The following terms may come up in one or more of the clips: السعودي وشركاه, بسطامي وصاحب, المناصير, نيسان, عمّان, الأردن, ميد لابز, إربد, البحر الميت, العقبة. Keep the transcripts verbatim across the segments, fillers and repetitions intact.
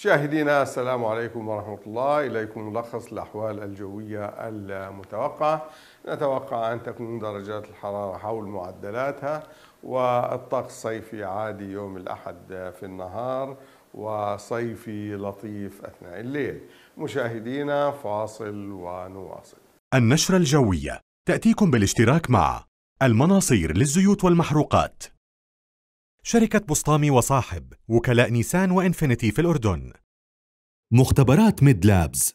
مشاهدينا السلام عليكم ورحمة الله، إليكم ملخص الأحوال الجوية المتوقعة. نتوقع أن تكون درجات الحرارة حول معدلاتها، والطقس الصيفي عادي يوم الأحد في النهار وصيفي لطيف أثناء الليل. مشاهدينا فاصل ونواصل. النشرة الجوية تأتيكم بالاشتراك مع المناصير للزيوت والمحروقات، شركة بسطامي وصاحب، وكلاء نيسان وإنفينيتي في الأردن، مختبرات ميد لابز،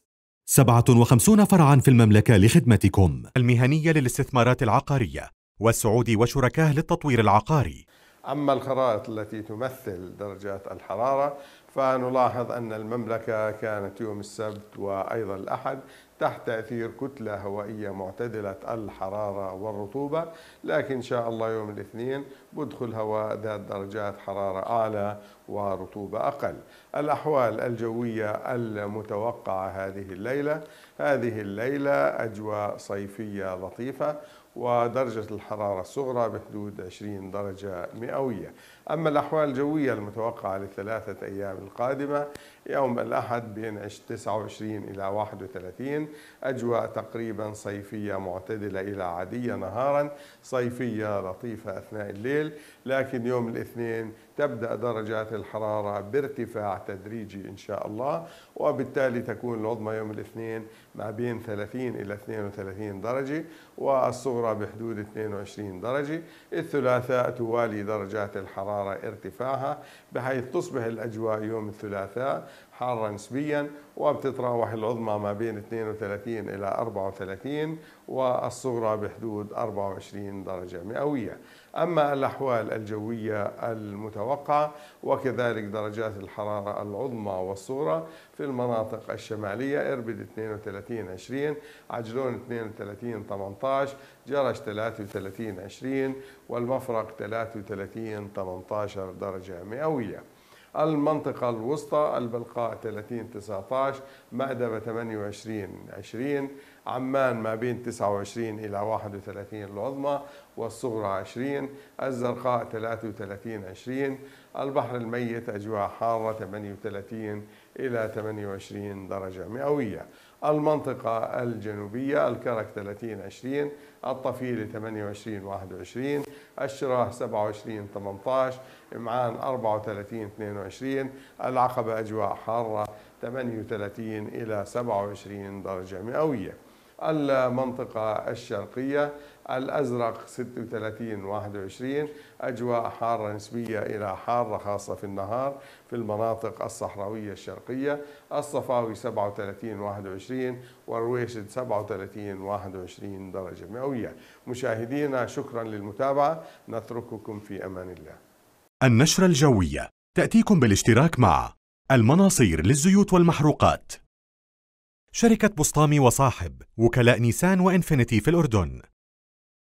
سبعة وخمسين فرعاً في المملكة لخدمتكم، المهنية للاستثمارات العقارية، والسعودي وشركاه للتطوير العقاري. أما الخرائط التي تمثل درجات الحرارة فنلاحظ أن المملكة كانت يوم السبت وأيضا الأحد تحت تأثير كتلة هوائية معتدلة الحرارة والرطوبة، لكن إن شاء الله يوم الاثنين بدخل هواء ذات درجات حرارة أعلى ورطوبة أقل. الأحوال الجوية المتوقعة هذه الليلة، هذه الليلة أجواء صيفية لطيفة ودرجة الحرارة الصغرى بحدود عشرين درجة مئوية. أما الأحوال الجوية المتوقعة لثلاثة أيام القادمة، يوم الأحد بين تسعة وعشرين إلى واحد وثلاثين، أجواء تقريبا صيفية معتدلة إلى عادية نهارا، صيفية لطيفة أثناء الليل، لكن يوم الاثنين تبدأ درجات الحرارة بارتفاع تدريجي إن شاء الله، وبالتالي تكون العظمى يوم الاثنين ما بين ثلاثين إلى اثنين وثلاثين درجة، والصغرى بحدود اثنين وعشرين درجة. الثلاثاء توالي درجات الحرارة ارتفاعها، بحيث تصبح الأجواء يوم الثلاثاء حارة نسبيا، وبتتراوح العظمى ما بين اثنين وثلاثين إلى أربعة وثلاثين، والصغرى بحدود أربعة وعشرين درجة مئوية. أما الأحوال الجوية المتوقعة وكذلك درجات الحرارة العظمى والصغرى في المناطق الشمالية، إربد اثنين وثلاثين عشرين، عجلون اثنين وثلاثين ثمانية عشر، جرش ثلاثة وثلاثين عشرين، والمفرق ثلاثة وثلاثين ثمانية عشر درجة مئوية. المنطقة الوسطى، البلقاء ثلاثين تسعة عشر، مأدبة ثمانية وعشرين عشرين، عمان ما بين تسعة وعشرين إلى واحد وثلاثين العظمى والصغرى عشرين، الزرقاء ثلاثة وثلاثين عشرين، البحر الميت أجواء حارة ثمانية وثلاثين إلى ثمانية وعشرين درجة مئوية. المنطقة الجنوبية، الكرك ثلاثين عشرين، الطفيلة ثمانية وعشرين واحد وعشرين، الشراح سبعة وعشرين ثمانية عشر، إمعان أربعة وثلاثين اثنين وعشرين، العقبة أجواء حارة ثمانية وثلاثين إلى سبعة وعشرين درجة مئوية. المنطقة الشرقية، الأزرق ستة وثلاثين واحد وعشرين، أجواء حارة نسبية إلى حارة خاصة في النهار في المناطق الصحراوية الشرقية، الصفاوي سبعة وثلاثين واحد وعشرين، والرويشد سبعة وثلاثين واحد وعشرين درجة مئوية. مشاهدينا شكرا للمتابعة، نترككم في أمان الله. النشرة الجوية تأتيكم بالاشتراك مع المناصير للزيوت والمحروقات، شركة بسطامي وصاحب، وكلاء نيسان وإنفينيتي في الأردن،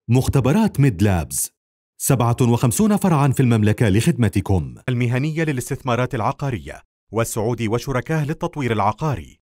مختبرات ميد لابز، سبعة وخمسين فرعاً في المملكة لخدمتكم، المهنية للاستثمارات العقارية، والسعودي وشركاه للتطوير العقاري.